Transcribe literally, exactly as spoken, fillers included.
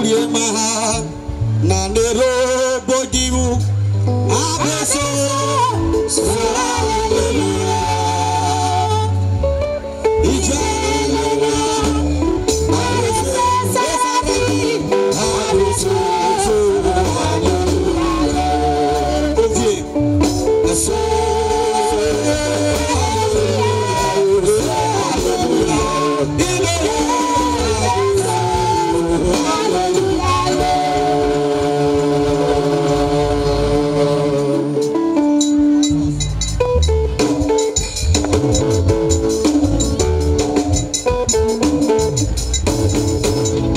Uye maha na nero bodiu abeso hallelujah ijana na abeso safari abeso hallelujah ovie abeso Thank you.